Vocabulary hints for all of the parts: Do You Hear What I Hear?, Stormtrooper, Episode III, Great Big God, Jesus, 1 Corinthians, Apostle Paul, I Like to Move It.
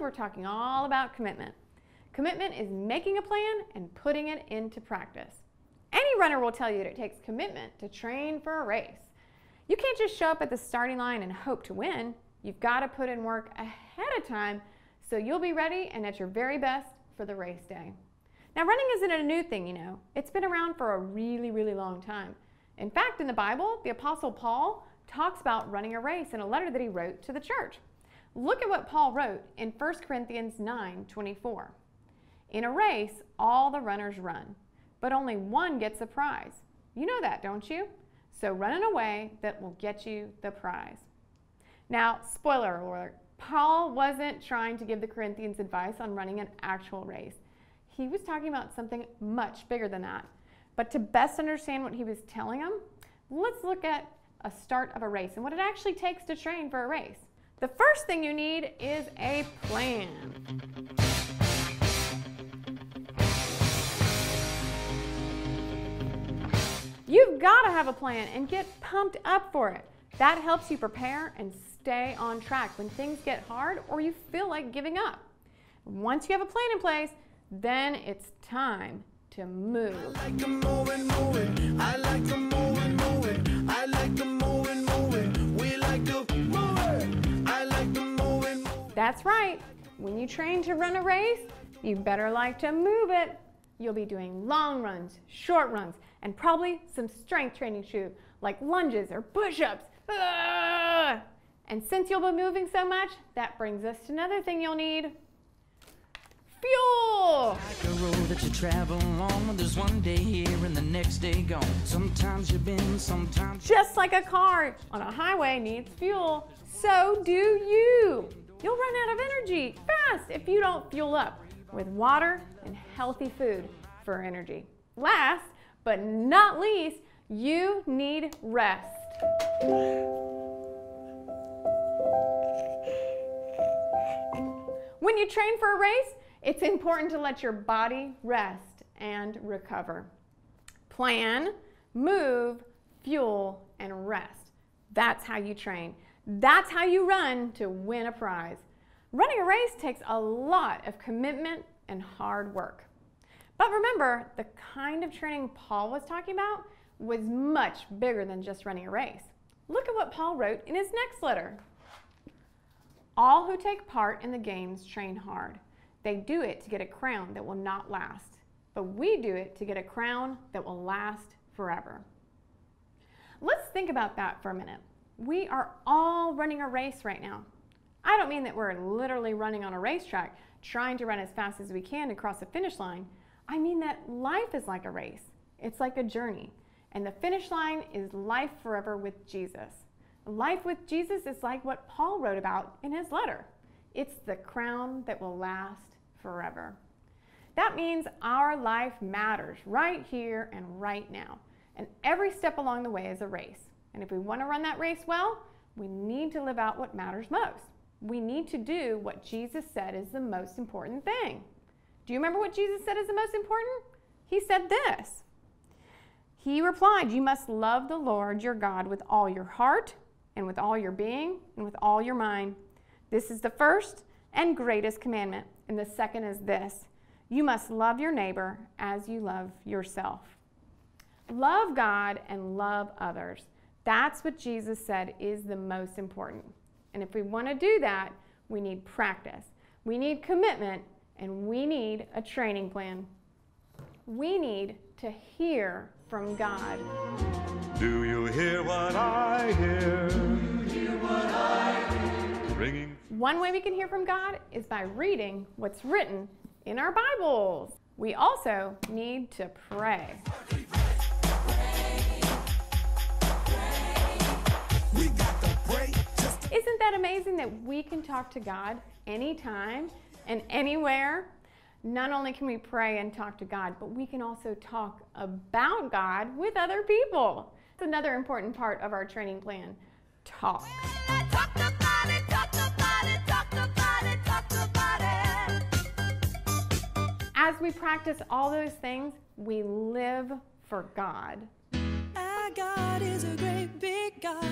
month, we're talking all about commitment. Commitment is making a plan and putting it into practice. Any runner will tell you that it takes commitment to train for a race. You can't just show up at the starting line and hope to win. You've got to put in work ahead of time so you'll be ready and at your very best for the race day. Now, running isn't a new thing, you know. It's been around for a really, really long time. In fact, in the Bible, the Apostle Paul talks about running a race in a letter that he wrote to the church. Look at what Paul wrote in 1 Corinthians 9:24. In a race, all the runners run, but only one gets a prize. You know that, don't you? So run in a way that will get you the prize. Now, spoiler alert, Paul wasn't trying to give the Corinthians advice on running an actual race. He was talking about something much bigger than that. But to best understand what he was telling them, let's look at a start of a race and what it actually takes to train for a race. The first thing you need is a plan. You've got to have a plan and get pumped up for it. That helps you prepare and stay on track when things get hard or you feel like giving up. Once you have a plan in place, then it's time to move. That's right. When you train to run a race, you better like to move it. You'll be doing long runs, short runs, and probably some strength training too, like lunges or push-ups. And since you'll be moving so much, that brings us to another thing you'll need. Fuel! Like a road that you travel on, there's one day here and the next day gone. Sometimes you've been, sometimes... Just like a car on a highway needs fuel, so do you. You'll run out of energy fast if you don't fuel up with water and healthy food for energy. Last, but not least, you need rest. When you train for a race, it's important to let your body rest and recover. Plan, move, fuel, and rest. That's how you train. That's how you run to win a prize. Running a race takes a lot of commitment and hard work. But remember, the kind of training Paul was talking about was much bigger than just running a race. Look at what Paul wrote in his next letter. All who take part in the games train hard. They do it to get a crown that will not last, but we do it to get a crown that will last forever. Let's think about that for a minute. We are all running a race right now. I don't mean that we're literally running on a racetrack, trying to run as fast as we can across a finish line. I mean that life is like a race. It's like a journey, and the finish line is life forever with Jesus. Life with Jesus is like what Paul wrote about in his letter. It's the crown that will last forever. That means our life matters right here and right now. And every step along the way is a race. And if we want to run that race well, we need to live out what matters most. We need to do what Jesus said is the most important thing. Do you remember what Jesus said is the most important? He said this. He replied, "You must love the Lord your God with all your heart and with all your being and with all your mind. This is the first and greatest commandment, and the second is this. You must love your neighbor as you love yourself." Love God and love others. That's what Jesus said is the most important. And if we want to do that, we need practice, we need commitment, and we need a training plan. We need to hear from God. Do you hear what I hear? Do you hear what I hear? Ringing. One way we can hear from God is by reading what's written in our Bibles. We also need to pray. Isn't that amazing that we can talk to God anytime and anywhere? Not only can we pray and talk to God, but we can also talk about God with other people. It's another important part of our training plan. Talk. As we practice all those things, we live for God. Our God is a great big God.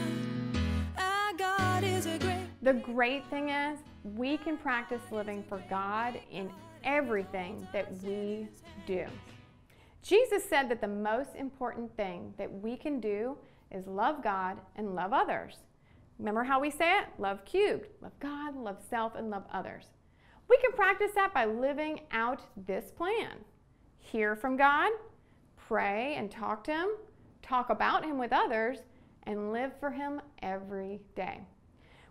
Our God is a great The great thing is, we can practice living for God in everything that we do. Jesus said that the most important thing that we can do is love God and love others. Remember how we say it? Love cubed. Love God, love self, and love others. We can practice that by living out this plan. Hear from God, pray and talk to Him, talk about Him with others, and live for Him every day.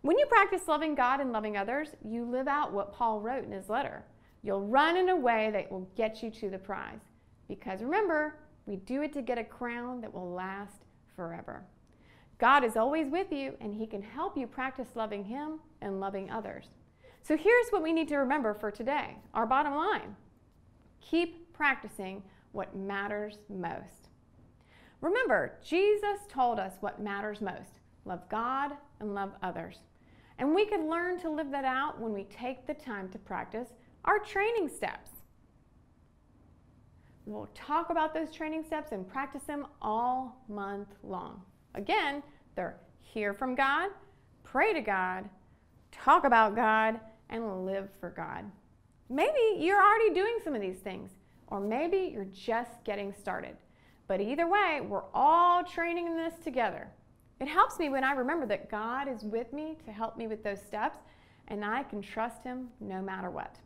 When you practice loving God and loving others, you live out what Paul wrote in his letter. You'll run in a way that will get you to the prize. Because remember, we do it to get a crown that will last forever. God is always with you, and He can help you practice loving Him and loving others. So here's what we need to remember for today, our bottom line. Keep practicing what matters most. Remember, Jesus told us what matters most. Love God and love others. And we can learn to live that out when we take the time to practice our training steps. We'll talk about those training steps and practice them all month long. Again, they're hear from God, pray to God, talk about God, and live for God. Maybe you're already doing some of these things, or maybe you're just getting started. But either way, we're all training in this together. It helps me when I remember that God is with me to help me with those steps, and I can trust Him no matter what.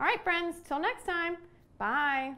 All right, friends, till next time, bye.